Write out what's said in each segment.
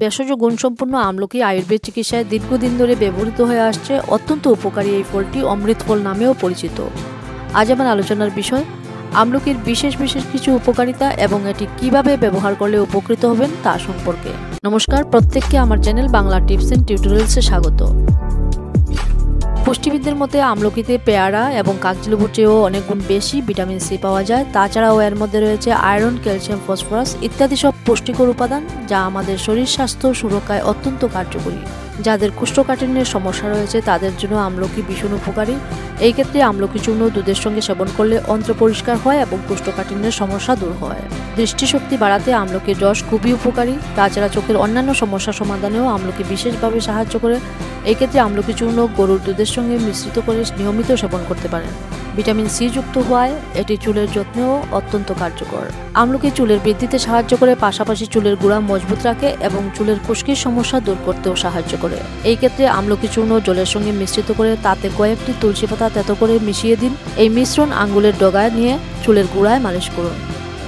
ভেষজ গুণসম্পন্ন আমলকি আয়ুর্বেদ চিকিৎসায় দীর্ঘদিন ধরে ব্যবহৃত হয়ে আসছে। অত্যন্ত উপকারী এই ফলটি অমৃত ফল নামেও পরিচিত। আজ আমার আলোচনার বিষয় আমলকির বিশেষ বিশেষ কিছু উপকারিতা এবং এটি কিভাবে ব্যবহার করলে উপকৃত হবেন তা সম্পর্কে। নমস্কার প্রত্যেককে, আমার চ্যানেল বাংলা টিপস অ্যান্ড টিউটোরিয়ালসে স্বাগত। পুষ্টিবিদদের মতে আমলকিতে পেয়ারা এবং কাকজিলেবুর চেয়েও অনেক গুণ বেশি ভিটামিন সি পাওয়া যায়। তাছাড়াও এর মধ্যে রয়েছে আয়রন, ক্যালসিয়াম, ফসফরাস ইত্যাদি সব পুষ্টিকর উপাদান, যা আমাদের শরীর স্বাস্থ্য সুরক্ষায় অত্যন্ত কার্যকরী। যাদের কুষ্ঠকাঠিন্যের সমস্যা রয়েছে তাদের জন্য আমলকি ভীষণ উপকারী। এই ক্ষেত্রে আমলকি চূর্ণ দুধের সঙ্গে সেবন করলে অন্ত্র পরিষ্কার হয় এবং কুষ্ঠকাঠিন্যের সমস্যা দূর হয়। দৃষ্টিশক্তি বাড়াতে আমলকির রস খুবই উপকারী। তাছাড়া চোখের অন্যান্য সমস্যা সমাধানেও আমলকি বিশেষভাবে সাহায্য করে। এই ক্ষেত্রে আমলকি চূর্ণ গরুর দুধের সঙ্গে মিশ্রিত করে নিয়মিত সেবন করতে পারেন। ভিটামিন সি যুক্ত হওয়ায় এটি চুলের যত্নেও অত্যন্ত কার্যকর। আমলকি চুলের বৃদ্ধিতে সাহায্য করে, পাশাপাশি চুলের গোড়া মজবুত রাখে এবং চুলের খুশকির সমস্যা দূর করতেও সাহায্য করে। এই ক্ষেত্রে আমলকি চূর্ণ জলের সঙ্গে মিশ্রিত করে তাতে কয়েকটি তুলসী পাতা তেতো করে মিশিয়ে দিন। এই মিশ্রণ আঙ্গুলের ডগায় নিয়ে চুলের গোড়ায় মালিশ করুন।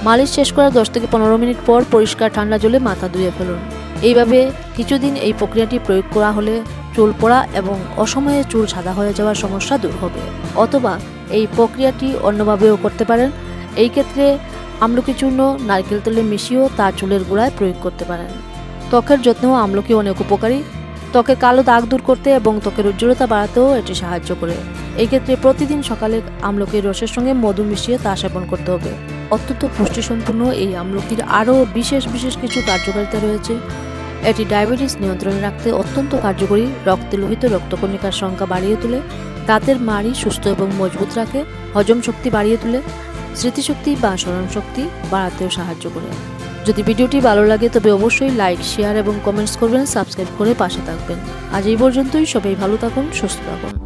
মালিশ শেষ করার 10 থেকে 15 মিনিট পর পরিষ্কার ঠান্ডা জলে মাথা ধুয়ে ফেলুন। এইভাবে কিছুদিন এই প্রক্রিয়াটি প্রয়োগ করা হলে চুল পড়া এবং অসময়ে চুল সাদা হয়ে যাওয়ার সমস্যা দূর হবে। অথবা এই প্রক্রিয়াটি অন্যভাবেও করতে পারেন। এই ক্ষেত্রে আমলকি চূর্ণ নারকেল তেলে মিশিয়েও তা চুলের গোড়ায় প্রয়োগ করতে পারেন। ত্বকের যত্নেও আমলকি অনেক উপকারী। ত্বকের কালো দাগ দূর করতে এবং ত্বকের উজ্জ্বলতা বাড়াতেও এটি সাহায্য করে। এই ক্ষেত্রে প্রতিদিন সকালে আমলকির রসের সঙ্গে মধু মিশিয়ে তা সেবন করতে হবে। অত্যন্ত পুষ্টিসম্পন্ন এই আমলকির আরও বিশেষ বিশেষ কিছু কার্যকারিতা রয়েছে। এটি ডায়াবেটিস নিয়ন্ত্রণে রাখতে অত্যন্ত কার্যকরী। রক্তে লোহিত রক্তকণিকার সংখ্যা বাড়িয়ে তোলে, দাঁতের মাড়ি সুস্থ এবং মজবুত রাখে, হজম শক্তি বাড়িয়ে তোলে, স্মৃতিশক্তি বা স্মরণ শক্তি বাড়াতেও সাহায্য করে। যদি ভিডিওটি ভালো লাগে তবে অবশ্যই লাইক, শেয়ার এবং কমেন্টস করবেন। সাবস্ক্রাইব করে পাশে থাকবেন। আজ এই পর্যন্তই। সবাই ভালো থাকুন, সুস্থ থাকুন।